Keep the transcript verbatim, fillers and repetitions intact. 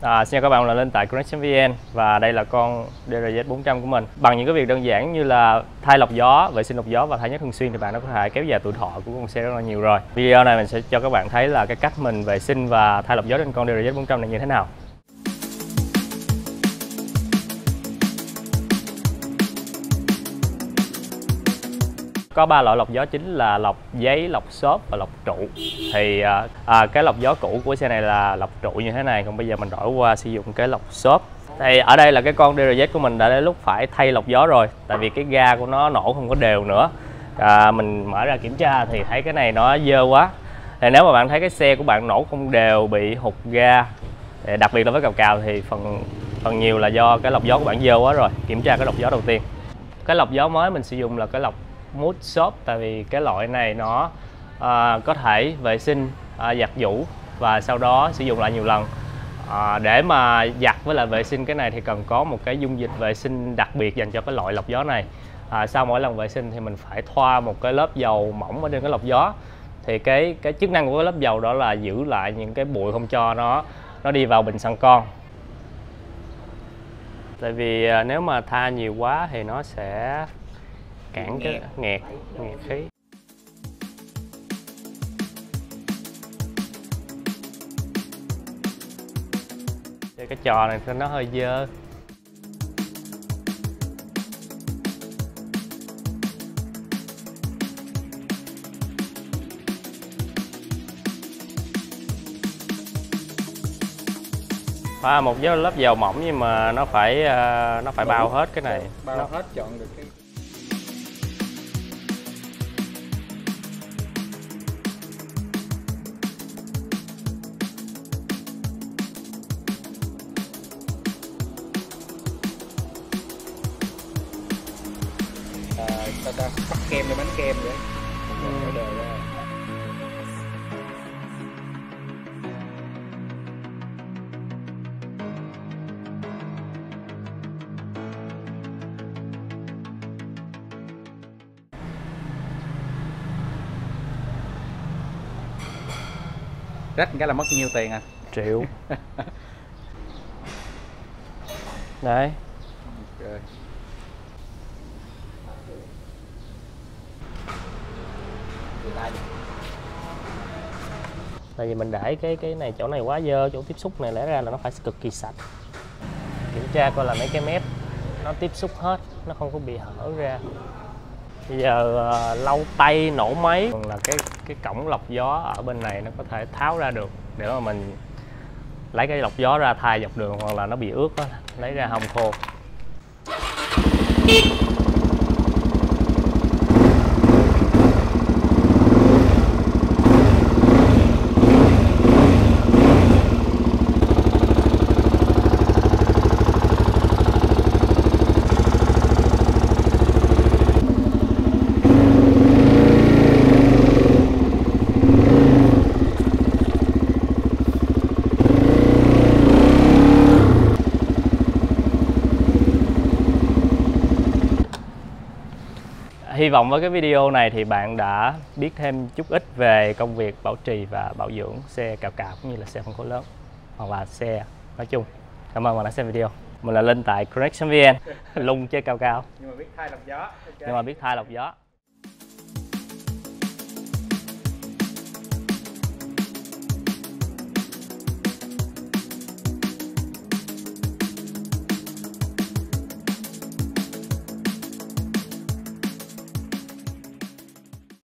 À, xin chào các bạn, là lên tại Chrunix vê en và đây là con D R Z bốn trăm của mình. Bằng những cái việc đơn giản như là thay lọc gió, vệ sinh lọc gió và thay nhớt thường xuyên thì bạn đã có thể kéo dài tuổi thọ của con xe rất là nhiều rồi. Video này mình sẽ cho các bạn thấy là cái cách mình vệ sinh và thay lọc gió trên con D R Z bốn trăm này như thế nào. Có ba loại lọc gió chính là lọc giấy, lọc xốp và lọc trụ. Thì à, cái lọc gió cũ của xe này là lọc trụ như thế này, còn bây giờ mình đổi qua sử dụng cái lọc xốp. Thì ở đây là cái con D R Z của mình đã đến lúc phải thay lọc gió rồi, tại vì cái ga của nó nổ không có đều nữa. à, Mình mở ra kiểm tra thì thấy cái này nó dơ quá. Thì nếu mà bạn thấy cái xe của bạn nổ không đều, bị hụt ga, đặc biệt là với cào cào, thì phần phần nhiều là do cái lọc gió của bạn dơ quá rồi. Kiểm tra cái lọc gió đầu tiên. Cái lọc gió mới mình sử dụng là cái lọc mút xốp, tại vì cái loại này nó à, có thể vệ sinh à, giặt giũ và sau đó sử dụng lại nhiều lần. à, Để mà giặt với lại vệ sinh cái này thì cần có một cái dung dịch vệ sinh đặc biệt dành cho cái loại lọc gió này. à, Sau mỗi lần vệ sinh thì mình phải thoa một cái lớp dầu mỏng ở trên cái lọc gió. Thì cái cái chức năng của cái lớp dầu đó là giữ lại những cái bụi, không cho nó nó đi vào bình xăng con. Tại vì à, nếu mà tha nhiều quá thì nó sẽ cản cái nghẹt, nghẹt khí. Cái trò này nó hơi dơ. À, một cái lớp dầu mỏng nhưng mà nó phải nó phải bao hết cái này. Bao hết chọn được cái ta ta bắt kem để bánh kem vậy. Ừ. Đời ra. Rách cái là mất nhiêu tiền à? Triệu. Đấy. Okay. Tại vì mình để cái cái này chỗ này quá dơ, chỗ tiếp xúc này lẽ ra là nó phải cực kỳ sạch. Kiểm tra coi là mấy cái mép nó tiếp xúc hết, nó không có bị hở ra. Bây giờ à, lau tay, nổ máy. Còn là cái cái cổng lọc gió ở bên này nó có thể tháo ra được để mà mình lấy cái lọc gió ra thay dọc đường, hoặc là nó bị ướt đó, lấy ra hong khô. Hy vọng với cái video này thì bạn đã biết thêm chút ít về công việc bảo trì và bảo dưỡng xe cào cào cũng như là xe phân khối lớn, hoặc là xe nói chung. Cảm ơn bạn đã xem video. Mình là Linh tại Chrunix vê en, lung chơi cào cào nhưng mà biết thay lọc gió. Okay. Nhưng mà biết thay lọc gió.